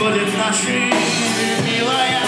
But if not, she will be like